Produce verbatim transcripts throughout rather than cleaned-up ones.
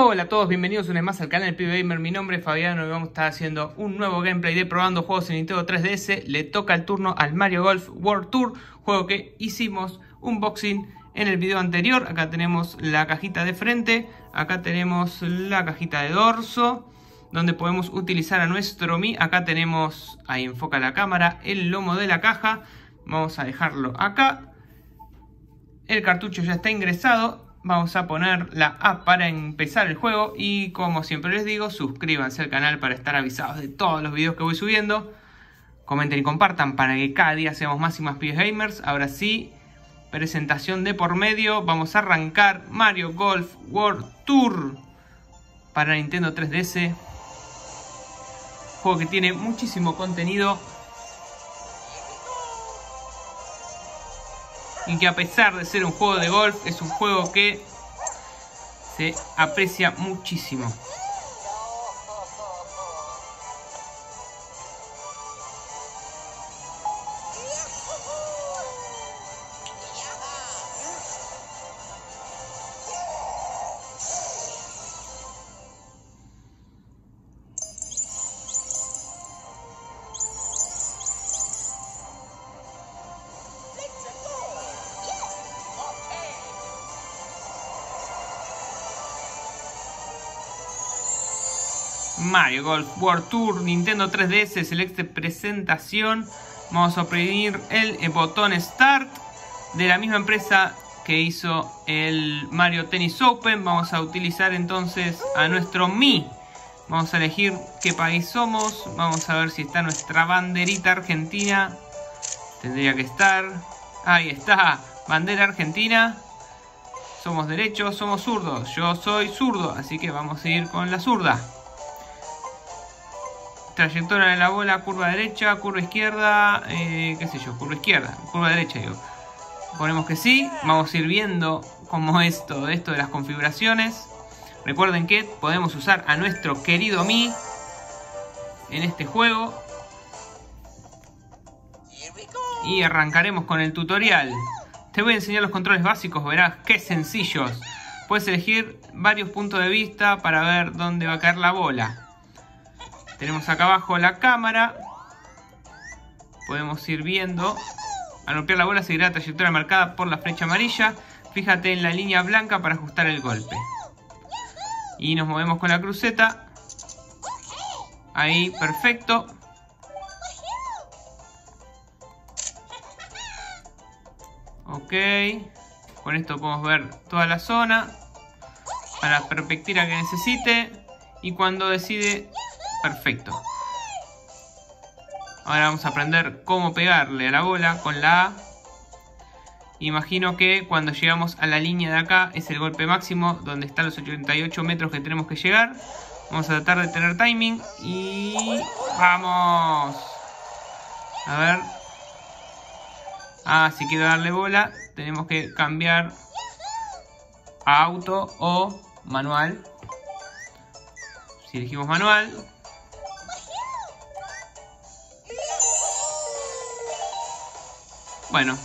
Hola a todos, bienvenidos una vez más al canal de Pibe Gamer. Mi nombre es Fabián, hoy vamos a estar haciendo un nuevo gameplay de probando juegos en Nintendo tres D S. Le toca el turno al Mario Golf World Tour, juego que hicimos unboxing en el video anterior. Acá tenemos la cajita de frente, acá tenemos la cajita de dorso, donde podemos utilizar a nuestro Mii. Acá tenemos, ahí enfoca la cámara, el lomo de la caja. Vamos a dejarlo acá. El cartucho ya está ingresado. Vamos a poner la app para empezar el juego. Y como siempre les digo, suscríbanse al canal para estar avisados de todos los videos que voy subiendo. Comenten y compartan para que cada día seamos más y más pibes gamers. Ahora sí, presentación de por medio. Vamos a arrancar Mario Golf World Tour para Nintendo tres D S. Juego que tiene muchísimo contenido y que, a pesar de ser un juego de golf, es un juego que se aprecia muchísimo. Mario Golf World Tour Nintendo tres D S, selecte presentación. Vamos a oprimir el botón Start, de la misma empresa que hizo el Mario Tennis Open. Vamos a utilizar entonces a nuestro Mii. Vamos a elegir qué país somos. Vamos a ver si está nuestra banderita argentina. Tendría que estar. Ahí está, bandera argentina. Somos derechos, somos zurdos. Yo soy zurdo, así que vamos a ir con la zurda. Trayectoria de la bola, curva derecha, curva izquierda, eh, qué sé yo, curva izquierda, curva derecha digo. Ponemos que sí, vamos a ir viendo cómo es todo esto de las configuraciones. Recuerden que podemos usar a nuestro querido Mii en este juego. Y arrancaremos con el tutorial. Te voy a enseñar los controles básicos, verás qué sencillos. Puedes elegir varios puntos de vista para ver dónde va a caer la bola. Tenemos acá abajo la cámara. Podemos ir viendo. Al golpear la bola seguirá la trayectoria marcada por la flecha amarilla. Fíjate en la línea blanca para ajustar el golpe. Y nos movemos con la cruceta. Ahí, perfecto. Ok. Con esto podemos ver toda la zona a la perspectiva que necesite. Y cuando decide... Perfecto. Ahora vamos a aprender cómo pegarle a la bola con la A. Imagino que cuando llegamos a la línea de acá es el golpe máximo, donde están los ochenta y ocho metros que tenemos que llegar. Vamos a tratar de tener timing y... ¡vamos! A ver. Ah, si quiero darle bola tenemos que cambiar a auto o manual. Si elegimos manual... Bueno.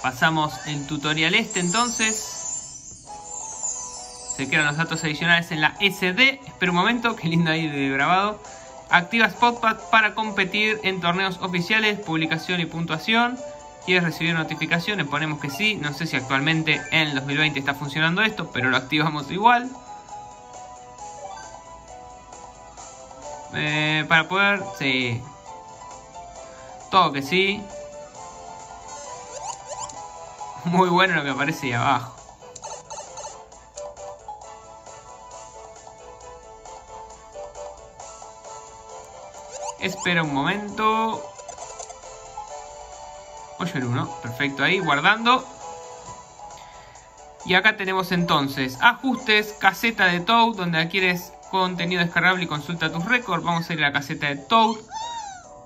Pasamos el tutorial este entonces. Se quedan los datos adicionales en la S D. Espera un momento, qué lindo ahí de grabado. Activa Spotpad para competir en torneos oficiales, publicación y puntuación. ¿Quieres recibir notificaciones? Ponemos que sí. No sé si actualmente en dos mil veinte está funcionando esto, pero lo activamos igual. Eh, para poder... sí. Todo que sí. Muy bueno lo que aparece ahí abajo. Espera un momento. Oye, el uno. Perfecto, ahí guardando. Y acá tenemos entonces ajustes, caseta de Toad, donde adquieres contenido descargable y consulta tus récords. Vamos a ir a la caseta de Toad.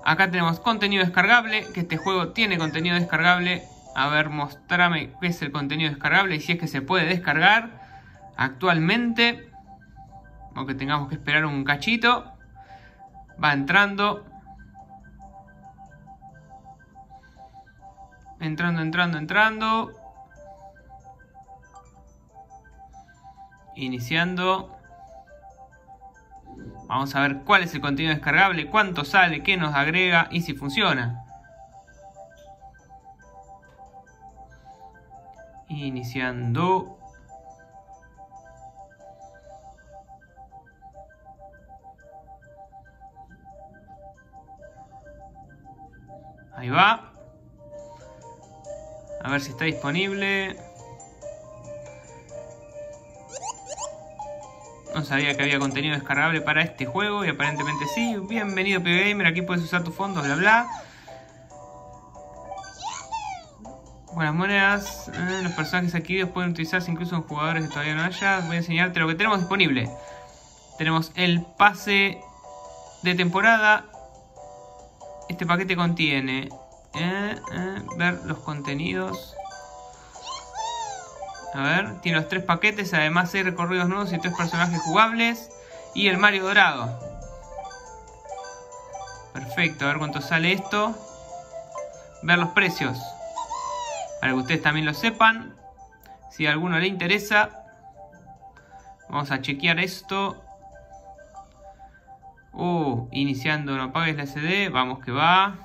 Acá tenemos contenido descargable, que este juego tiene contenido descargable. A ver, mostrame qué es el contenido descargable y si es que se puede descargar actualmente, aunque tengamos que esperar un cachito. Va entrando. Entrando, entrando, entrando. Iniciando. Vamos a ver cuál es el contenido descargable, cuánto sale, qué nos agrega y si funciona. Iniciando. Ahí va. A ver si está disponible. No sabía que había contenido descargable para este juego y aparentemente sí. Bienvenido Pibe Gamer, aquí puedes usar tus fondos, bla bla. Buenas monedas. Eh, los personajes adquiridos pueden utilizarse incluso en jugadores que todavía no haya. Voy a enseñarte lo que tenemos disponible. Tenemos el pase de temporada. Este paquete contiene... Eh, eh, ver los contenidos. A ver, tiene los tres paquetes, además seis recorridos nuevos y tres personajes jugables. Y el Mario dorado. Perfecto, a ver cuánto sale esto. Ver los precios. Para que ustedes también lo sepan. Si a alguno le interesa. Vamos a chequear esto. Uh, iniciando, no apagues la S D. Vamos que va.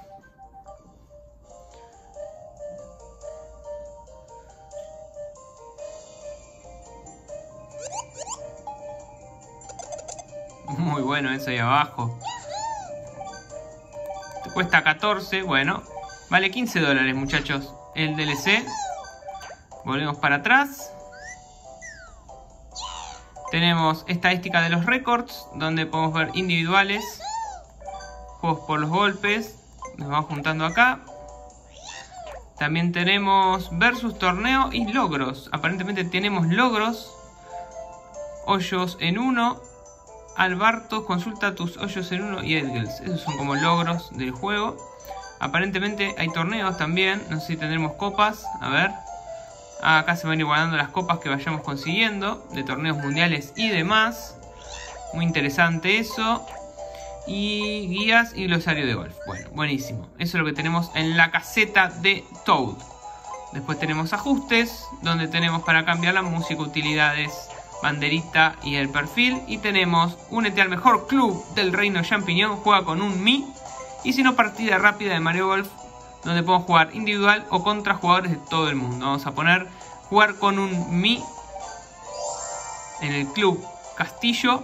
Muy bueno eso ahí abajo. Te cuesta catorce, bueno. Vale quince dólares, muchachos. El D L C. Volvemos para atrás. Tenemos estadística de los récords, donde podemos ver individuales. Juegos por los golpes. Nos vamos juntando acá. También tenemos versus, torneo y logros. Aparentemente tenemos logros. Hoyos en uno. Alberto, consulta tus hoyos en uno y Edgels. Esos son como logros del juego. Aparentemente hay torneos también. No sé si tendremos copas. A ver. Acá se van igualando las copas que vayamos consiguiendo. De torneos mundiales y demás. Muy interesante eso. Y guías y glosario de golf. Bueno, buenísimo. Eso es lo que tenemos en la caseta de Toad. Después tenemos ajustes. Donde tenemos para cambiar la música, utilidades... Banderita y el perfil. Y tenemos únete al mejor club del reino champiñón, juega con un Mii. Y si no, partida rápida de Mario Golf, donde podemos jugar individual o contra jugadores de todo el mundo. Vamos a poner jugar con un Mii en el club Castillo.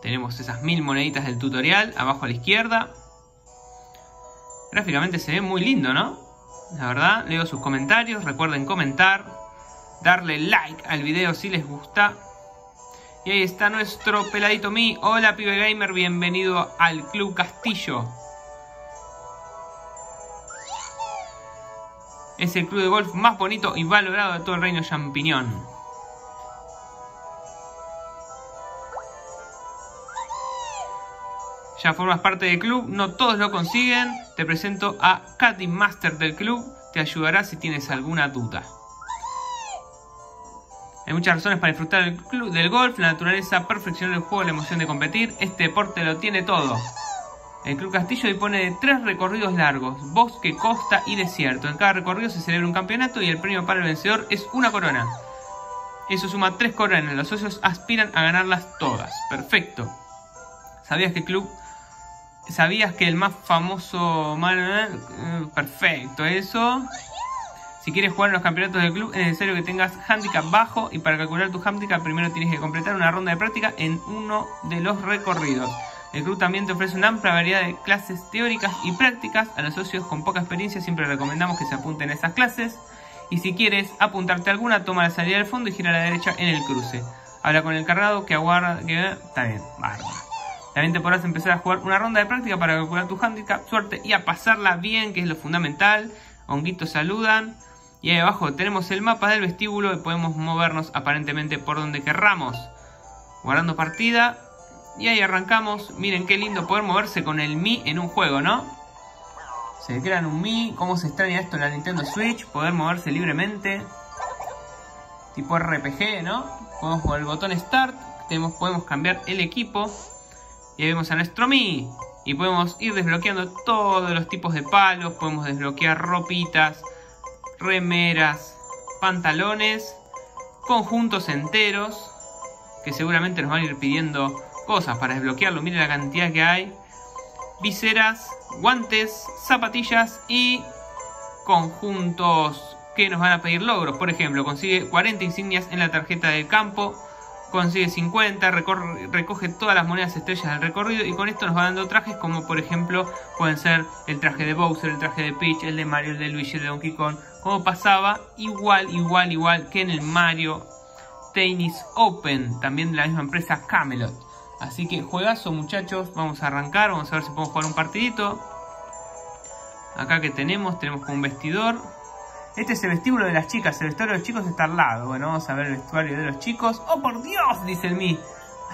Tenemos esas mil moneditas del tutorial abajo a la izquierda. Gráficamente se ve muy lindo, ¿no? La verdad, leo sus comentarios, recuerden comentar, darle like al video si les gusta. Y ahí está nuestro peladito Mii. Hola Pibe Gamer, bienvenido al Club Castillo. Es el club de golf más bonito y valorado de todo el reino champiñón. Ya formas parte del club, no todos lo consiguen. Te presento a Kathy, Master del club. Te ayudará si tienes alguna duda. Hay muchas razones para disfrutar del club, del golf. La naturaleza, perfeccionar el juego, la emoción de competir. Este deporte lo tiene todo. El Club Castillo dispone de tres recorridos largos. Bosque, costa y desierto. En cada recorrido se celebra un campeonato y el premio para el vencedor es una corona. Eso suma tres coronas. Los socios aspiran a ganarlas todas. Perfecto. ¿Sabías que el club... ¿Sabías que el más famoso... Perfecto, eso. Si quieres jugar en los campeonatos del club, es necesario que tengas handicap bajo. Y para calcular tu handicap, primero tienes que completar una ronda de práctica en uno de los recorridos. El club también te ofrece una amplia variedad de clases teóricas y prácticas. A los socios con poca experiencia siempre recomendamos que se apunten a esas clases. Y si quieres apuntarte alguna, toma la salida del fondo y gira a la derecha en el cruce. Habla con el cargado que aguarda... Que... Está bien, bárbaro. También te podrás empezar a jugar una ronda de práctica para calcular tu handicap, suerte y a pasarla bien, que es lo fundamental. Honguitos saludan. Y ahí abajo tenemos el mapa del vestíbulo y podemos movernos aparentemente por donde querramos. Guardando partida. Y ahí arrancamos. Miren qué lindo poder moverse con el Mii en un juego, ¿no? Se crean un Mii. ¿Cómo se extraña esto en la Nintendo Switch? Poder moverse libremente. Tipo R P G, ¿no? Podemos con el botón Start. Tenemos, podemos cambiar el equipo. Y ahí vemos a nuestro Mii. Y podemos ir desbloqueando todos los tipos de palos. Podemos desbloquear ropitas, remeras, pantalones, conjuntos enteros. Que seguramente nos van a ir pidiendo cosas para desbloquearlo. Miren la cantidad que hay. Viseras, guantes, zapatillas y conjuntos que nos van a pedir logros. Por ejemplo, consigue cuarenta insignias en la tarjeta del campo. Consigue cincuenta, recorre, recoge todas las monedas estrellas del recorrido. Y con esto nos va dando trajes como por ejemplo pueden ser el traje de Bowser, el traje de Peach, el de Mario, el de Luigi, el de Donkey Kong. Como pasaba igual, igual, igual que en el Mario Tennis Open, también de la misma empresa Camelot. Así que juegazo, muchachos. Vamos a arrancar, vamos a ver si podemos jugar un partidito. Acá que tenemos, tenemos como un vestidor. Este es el vestíbulo de las chicas, el vestuario de los chicos está al lado. Bueno, vamos a ver el vestuario de los chicos. ¡Oh, por Dios!, dice el Mii.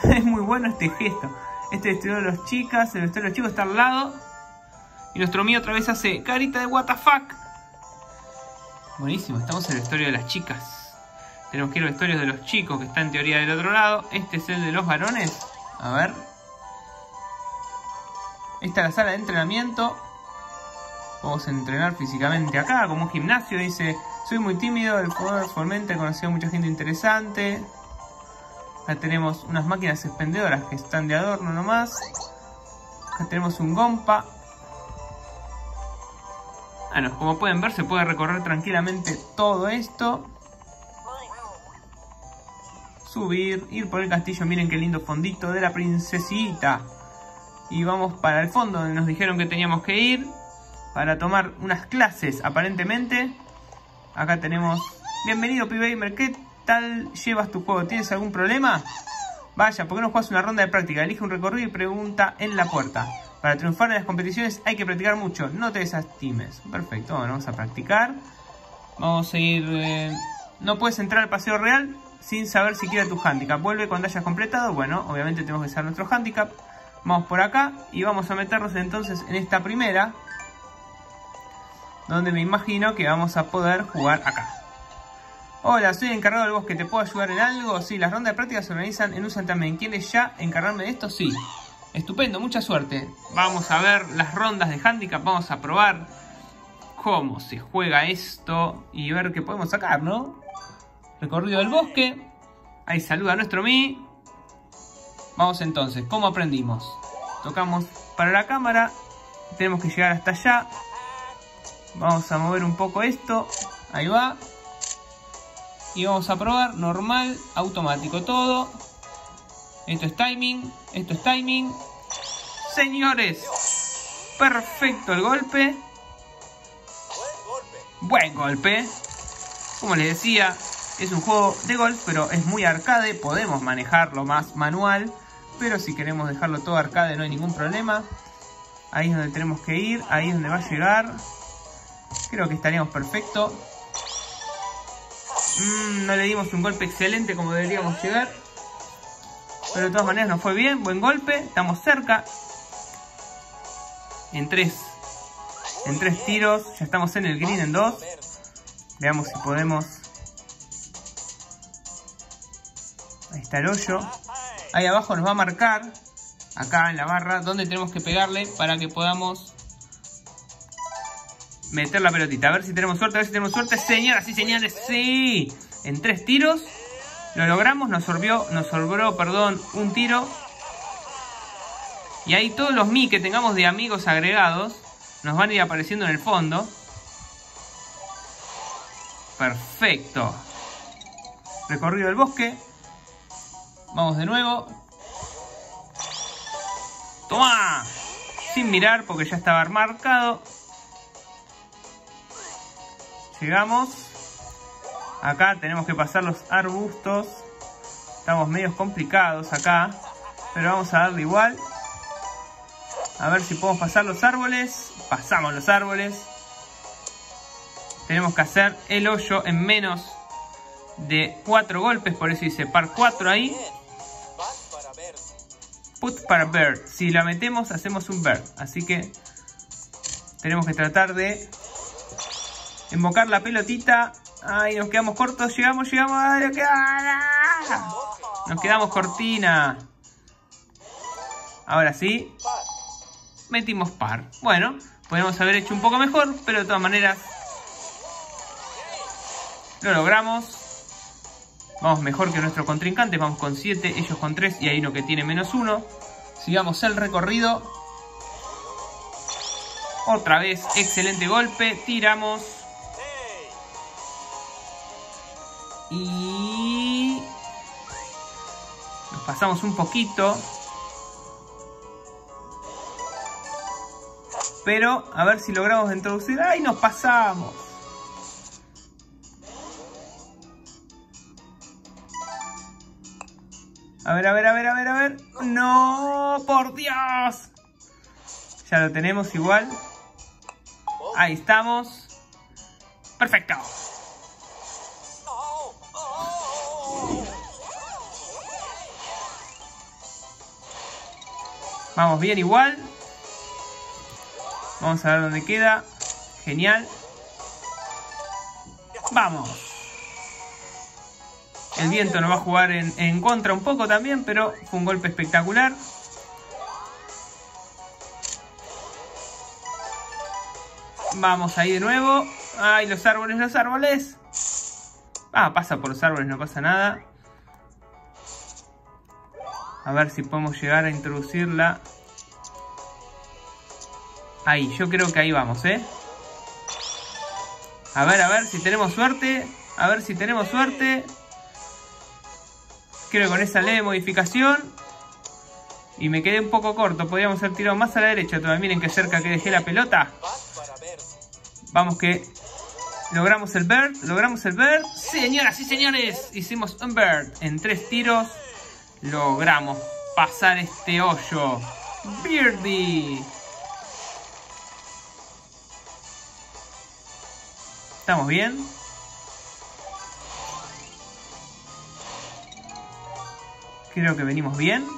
Es muy bueno este gesto. Este vestuario de las chicas, el vestuario de los chicos está al lado. Y nuestro Mii otra vez hace carita de W T F. Buenísimo, estamos en el vestuario de las chicas. Tenemos que ir al vestuario de los chicos, que está en teoría del otro lado. Este es el de los varones. A ver. Esta es la sala de entrenamiento. Vamos a entrenar físicamente acá, como un gimnasio. Dice, soy muy tímido, el jugador formalmente, he conocido a mucha gente interesante. Acá tenemos unas máquinas expendedoras que están de adorno nomás. Acá tenemos un gompa. Bueno, como pueden ver, se puede recorrer tranquilamente todo esto. Subir, ir por el castillo. Miren qué lindo fondito de la princesita. Y vamos para el fondo, donde nos dijeron que teníamos que ir. Para tomar unas clases, aparentemente. Acá tenemos... Bienvenido, Pibe Gamer. ¿Qué tal llevas tu juego? ¿Tienes algún problema? Vaya, ¿por qué no juegas una ronda de práctica? Elige un recorrido y pregunta en la puerta. Para triunfar en las competiciones hay que practicar mucho. No te desestimes. Perfecto, bueno, vamos a practicar. Vamos a ir... Eh... No puedes entrar al paseo real sin saber siquiera tu handicap. Vuelve cuando hayas completado. Bueno, obviamente tenemos que saber nuestro handicap. Vamos por acá y vamos a meternos entonces en esta primera... Donde me imagino que vamos a poder jugar acá. Hola, soy el encargado del bosque. ¿Te puedo ayudar en algo? Sí, las rondas de práctica se organizan en un certamen. ¿Quieres ya encargarme de esto? Sí. Estupendo, mucha suerte. Vamos a ver las rondas de handicap. Vamos a probar cómo se juega esto. Y ver qué podemos sacar, ¿no? Recorrido del bosque. Ahí saluda a nuestro Mii. Vamos entonces. ¿Cómo aprendimos? Tocamos para la cámara. Tenemos que llegar hasta allá. Vamos a mover un poco esto. Ahí va. Y vamos a probar. Normal, automático todo. Esto es timing. Esto es timing. Señores. Perfecto el golpe. Buen golpe. Como les decía, es un juego de golf, pero es muy arcade. Podemos manejarlo más manual. Pero si queremos dejarlo todo arcade no hay ningún problema. Ahí es donde tenemos que ir. Ahí es donde va a llegar. Creo que estaríamos perfecto. Mm, no le dimos un golpe excelente como deberíamos llegar. Pero de todas maneras nos fue bien. Buen golpe. Estamos cerca. En tres. En tres tiros. Ya estamos en el green en dos. Veamos si podemos. Ahí está el hoyo. Ahí abajo nos va a marcar. Acá en la barra. Donde tenemos que pegarle para que podamos... meter la pelotita, a ver si tenemos suerte, a ver si tenemos suerte. Señoras y señores, sí. En tres tiros lo logramos. Nos sorbió, nos sobró, perdón, un tiro. Y ahí todos los Mii que tengamos de amigos agregados nos van a ir apareciendo en el fondo. Perfecto. Recorrido del bosque. Vamos de nuevo. Toma. Sin mirar porque ya estaba marcado. Llegamos. Acá tenemos que pasar los arbustos. Estamos medios complicados acá. Pero vamos a darle igual. A ver si podemos pasar los árboles. Pasamos los árboles. Tenemos que hacer el hoyo en menos de cuatro golpes. Por eso dice par cuatro ahí. Put para bird. Si la metemos hacemos un bird. Así que tenemos que tratar de... embocar la pelotita. Ay, nos quedamos cortos. Llegamos, llegamos. Ay, nos quedamos cortina. Ahora sí. Metimos par. Bueno, podemos haber hecho un poco mejor, pero de todas maneras lo logramos. Vamos mejor que nuestro contrincante. Vamos con siete, ellos con tres y hay uno que tiene menos uno. Sigamos el recorrido. Otra vez, excelente golpe. Tiramos. Y... nos pasamos un poquito. Pero a ver si logramos introducir. ¡Ay, nos pasamos! A ver, a ver, a ver, a ver, a ver. ¡No! ¡Por Dios! Ya lo tenemos igual. Ahí estamos. ¡Perfecto! Vamos bien igual. Vamos a ver dónde queda. Genial. ¡Vamos! El viento nos va a jugar en, en contra un poco también, pero fue un golpe espectacular. Vamos ahí de nuevo. ¡Ay, los árboles, los árboles! Ah, pasa por los árboles, no pasa nada. A ver si podemos llegar a introducirla. Ahí, yo creo que ahí vamos, ¿eh? A ver, a ver si tenemos suerte. A ver si tenemos suerte. Creo que con esa leve modificación. Y me quedé un poco corto. Podríamos haber tirado más a la derecha todavía. Miren qué cerca que dejé la pelota. Vamos que logramos el bird. Logramos el bird. Señoras y señores, hicimos un bird. En tres tiros logramos pasar este hoyo. Birdie. ¿Estamos bien? Creo que venimos bien.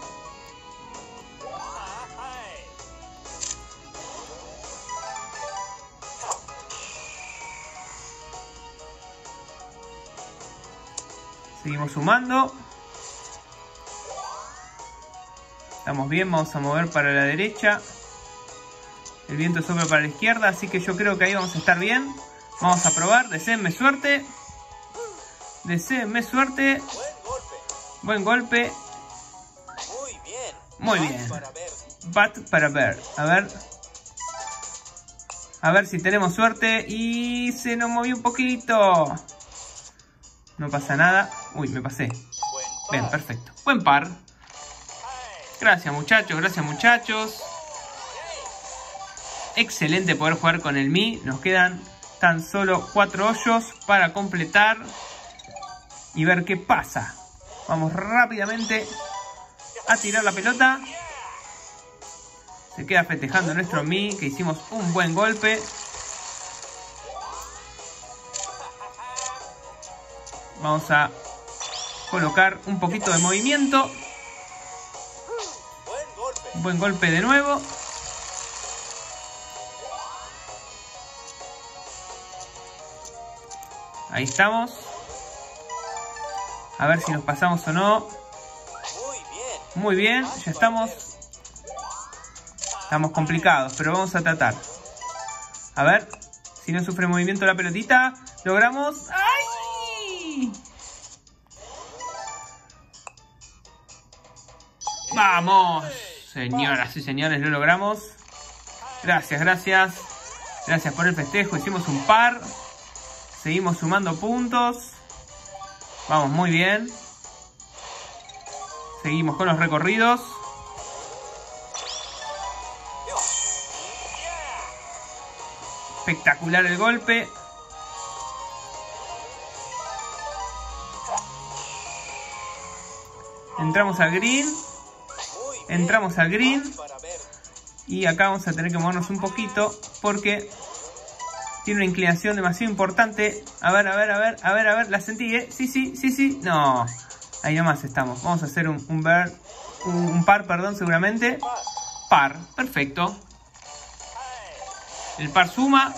Seguimos sumando. Estamos bien, vamos a mover para la derecha. El viento sopla para la izquierda, así que yo creo que ahí vamos a estar bien. Vamos a probar, deseenme suerte. Deseenme suerte. Buen golpe. Muy bien. Muy bien. Bat para ver. A ver. A ver si tenemos suerte. Y se nos movió un poquito. No pasa nada. Uy, me pasé. Bien, perfecto. Buen par. Gracias muchachos, gracias muchachos. Excelente poder jugar con el Mii. Nos quedan tan solo cuatro hoyos para completar. Y ver qué pasa. Vamos rápidamente a tirar la pelota. Se queda festejando nuestro Mii, que hicimos un buen golpe. Vamos a colocar un poquito de movimiento. Un buen golpe de nuevo. Ahí estamos. A ver si nos pasamos o no. Muy bien, ya estamos. Estamos complicados, pero vamos a tratar. A ver si no sufre movimiento la pelotita. Logramos. ¡Ay! ¡Vamos! Señoras y señores, lo logramos. Gracias, gracias. Gracias por el festejo. Hicimos un par. Seguimos sumando puntos. Vamos muy bien. Seguimos con los recorridos. Espectacular el golpe. Entramos al green. Entramos al green. Y acá vamos a tener que movernos un poquito porque... tiene una inclinación demasiado importante. A ver, a ver, a ver, a ver, a ver. La sentí, ¿eh? Sí, sí, sí, sí. No. Ahí nomás estamos. Vamos a hacer un, un, bird, un, un par, perdón, seguramente. Par. Perfecto. El par suma.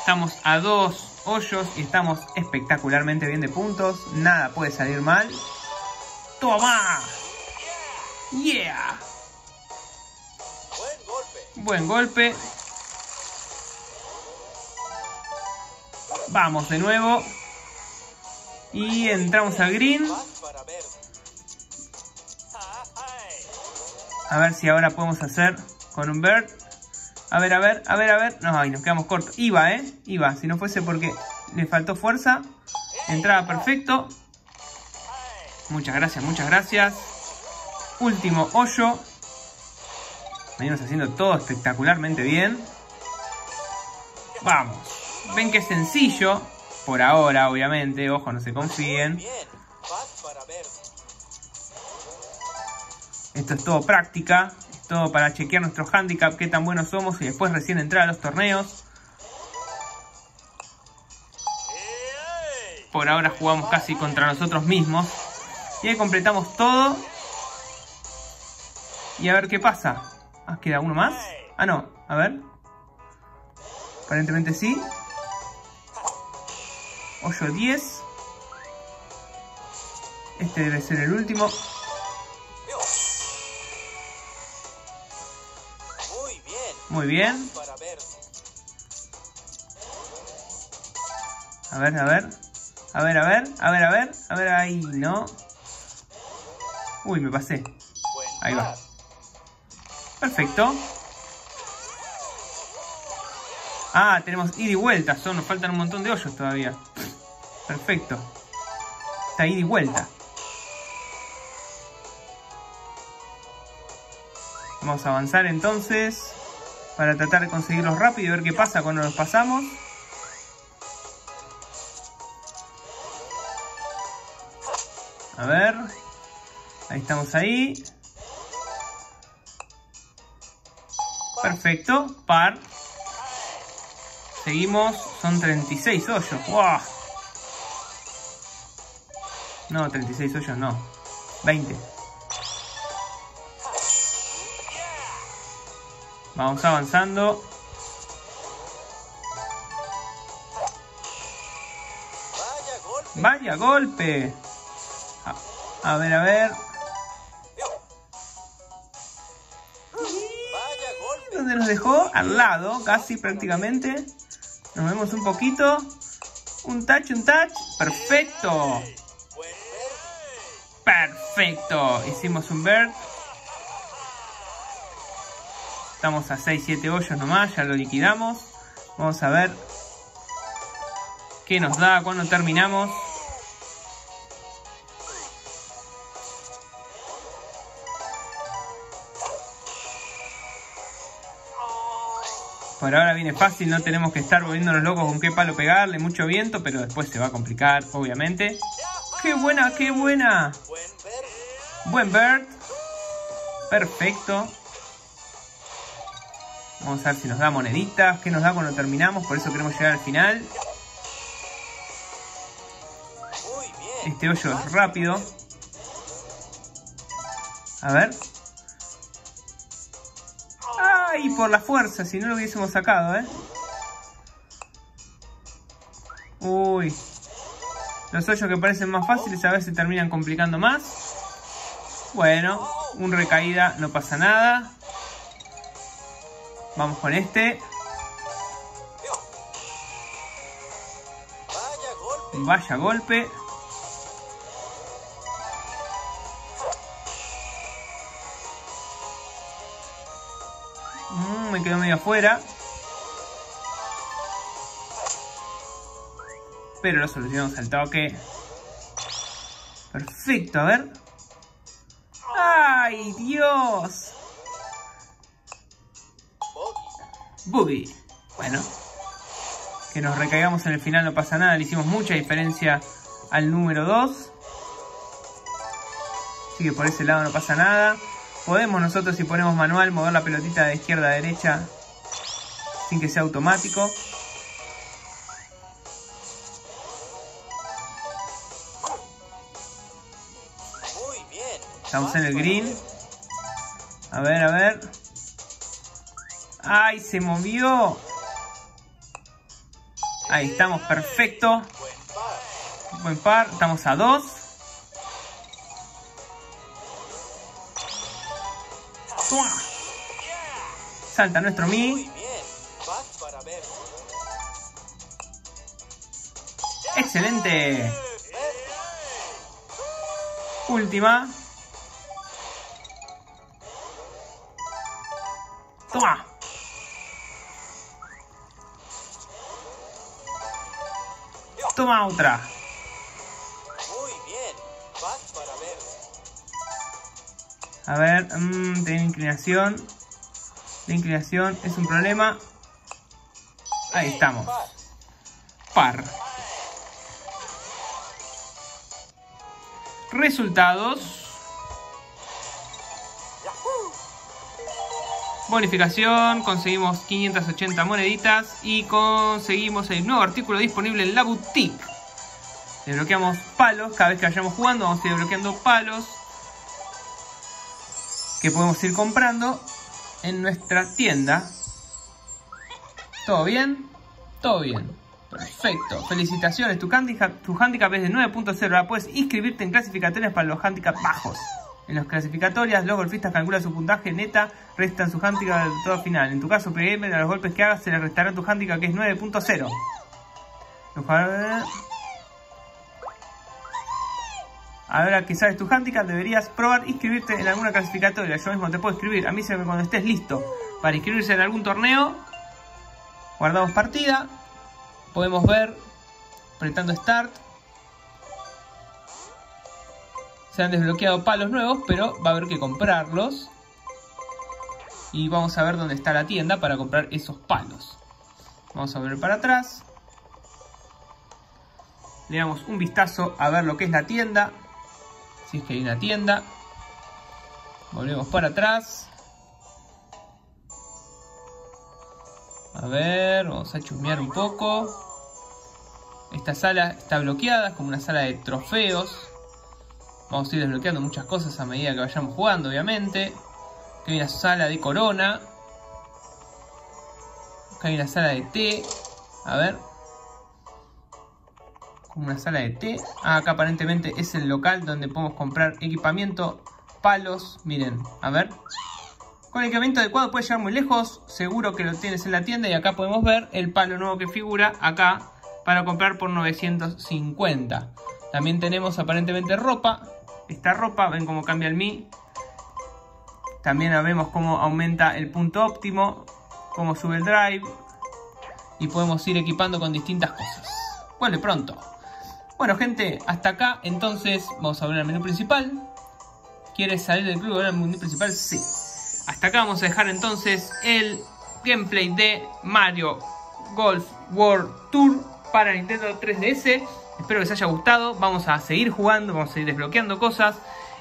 Estamos a dos hoyos y estamos espectacularmente bien de puntos. Nada puede salir mal. ¡Toma! ¡Yeah! Buen golpe. Vamos de nuevo. Y entramos al green. A ver si ahora podemos hacer con un bird. A ver, a ver, a ver, a ver. No, ahí nos quedamos cortos. Iba, ¿eh? Iba. Si no fuese porque le faltó fuerza. Entraba perfecto. Muchas gracias, muchas gracias. Último hoyo. Venimos haciendo todo espectacularmente bien. Vamos. Ven que es sencillo. Por ahora, obviamente. Ojo, no se confíen. Esto es todo práctica. Es todo para chequear nuestro handicap. Qué tan buenos somos. Y después recién entrar a los torneos. Por ahora jugamos casi contra nosotros mismos. Y ahí completamos todo. Y a ver qué pasa. Ah, ¿queda uno más? Ah, no. A ver. Aparentemente sí. Hoyo diez. Este debe ser el último. Muy bien. A ver, a ver. A ver, a ver. A ver, a ver. A ver, ahí no. Uy, me pasé. Ahí va. Perfecto. Ah, tenemos ida y vuelta. Son, nos faltan un montón de hoyos todavía. Perfecto. Está ida y vuelta. Vamos a avanzar entonces. Para tratar de conseguirlos rápido y ver qué pasa cuando los pasamos. A ver. Ahí estamos ahí. Perfecto, par. Seguimos, son treinta y seis hoyos. ¡Wow! No, treinta y seis hoyos no. veinte. Vamos avanzando. Vaya golpe. A, a ver, a ver. Donde nos dejó, al lado, casi prácticamente. Nos vemos un poquito. Un touch, un touch. Perfecto. Perfecto. Hicimos un bird. Estamos a seis, siete hoyos nomás. Ya lo liquidamos. Vamos a ver qué nos da cuando terminamos. Por ahora viene fácil, no tenemos que estar volviéndonos locos con qué palo pegarle, mucho viento, pero después se va a complicar, obviamente. ¡Qué buena, qué buena! Buen bird. Perfecto. Vamos a ver si nos da moneditas, qué nos da cuando terminamos, por eso queremos llegar al final. Este hoyo es rápido. A ver. Y por la fuerza, si no lo hubiésemos sacado, ¿eh? Uy. Los hoyos que parecen más fáciles a veces terminan complicando más. Bueno, un recaída, no pasa nada. Vamos con este. Vaya golpe. Me quedo medio afuera. Pero lo solucionamos al toque. Perfecto, a ver. ¡Ay, Dios! Boogie. Bueno. Que nos recaigamos en el final no pasa nada. Le hicimos mucha diferencia al número dos. Así que por ese lado no pasa nada. Podemos nosotros, si ponemos manual, mover la pelotita de izquierda a derecha sin que sea automático. Muy bien. Estamos en el green. A ver, a ver. ¡Ay, se movió! Ahí estamos, perfecto. Buen par, estamos a dos. Salta nuestro Mii. Muy bien. Vas para ver. Excelente. Última. Toma. Toma otra. Muy bien. Vas para ver. A ver, mmm, tiene inclinación. La inclinación es un problema. Ahí estamos. Par. Resultados. Bonificación. Conseguimos quinientas ochenta moneditas. Y conseguimos el nuevo artículo disponible en la boutique. Desbloqueamos palos. Cada vez que vayamos jugando vamos a ir desbloqueando palos que podemos ir comprando en nuestra tienda. ¿Todo bien? Todo bien. Perfecto. Felicitaciones. Tu handicap, tu handicap es de nueve punto cero. Ahora puedes inscribirte en clasificatorias para los handicaps bajos. En las clasificatorias, los golfistas calculan su puntaje neta, restan su handicap de todo final. En tu caso, Pibe Gamer, a los golpes que hagas se le restará tu handicap, que es nueve punto cero. Ahora que sabes tu handicap, deberías probar inscribirte en alguna clasificatoria. Yo mismo te puedo escribir. Avísame que cuando estés listo para inscribirse en algún torneo. Guardamos partida. Podemos ver, apretando Start, se han desbloqueado palos nuevos, pero va a haber que comprarlos. Y vamos a ver dónde está la tienda para comprar esos palos. Vamos a volver para atrás. Le damos un vistazo a ver lo que es la tienda. Si es que hay una tienda. Volvemos para atrás. A ver, vamos a chusmear un poco. Esta sala está bloqueada, es como una sala de trofeos. Vamos a ir desbloqueando muchas cosas a medida que vayamos jugando, obviamente. Acá hay una sala de corona. Acá hay una sala de té. A ver. Como una sala de té. Ah, acá aparentemente es el local donde podemos comprar equipamiento, palos. Miren, a ver. Con el equipamiento adecuado puedes llegar muy lejos. Seguro que lo tienes en la tienda. Y acá podemos ver el palo nuevo que figura acá para comprar por novecientos cincuenta. También tenemos aparentemente ropa. Esta ropa, ven cómo cambia el Mii. También vemos cómo aumenta el punto óptimo, cómo sube el drive. Y podemos ir equipando con distintas cosas. Vuelve pronto. Bueno, gente, hasta acá. Entonces vamos a volver al menú principal. ¿Quieres salir del club y volver al menú principal? Sí. Hasta acá vamos a dejar entonces el gameplay de Mario Golf World Tour para Nintendo tres D S. Espero que les haya gustado. Vamos a seguir jugando, vamos a ir desbloqueando cosas.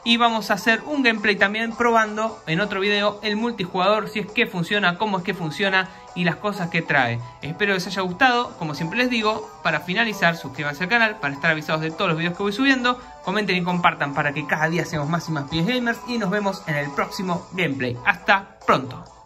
Y vamos a hacer un gameplay también probando en otro video el multijugador. Si es que funciona, cómo es que funciona y las cosas que trae. Espero que les haya gustado. Como siempre les digo, para finalizar, suscríbanse al canal para estar avisados de todos los videos que voy subiendo. Comenten y compartan para que cada día seamos más y más Pibe Gamers. Y nos vemos en el próximo gameplay. Hasta pronto.